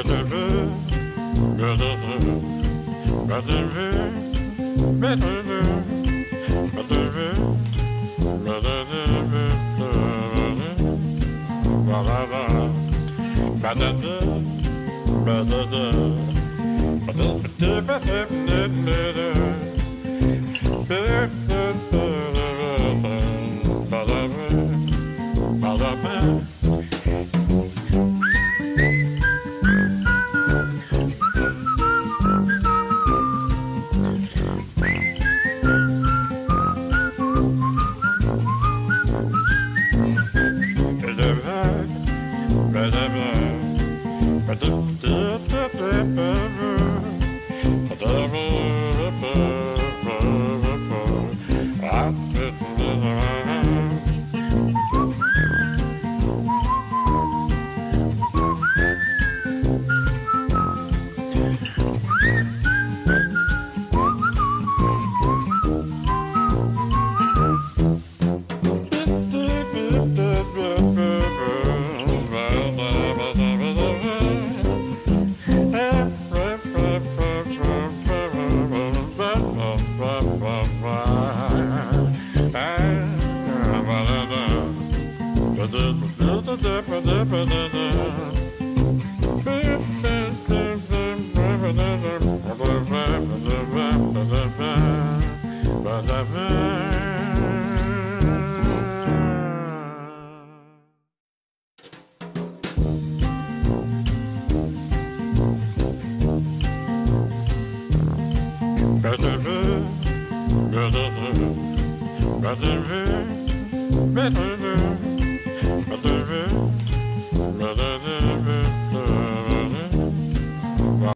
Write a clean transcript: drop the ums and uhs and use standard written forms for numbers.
Better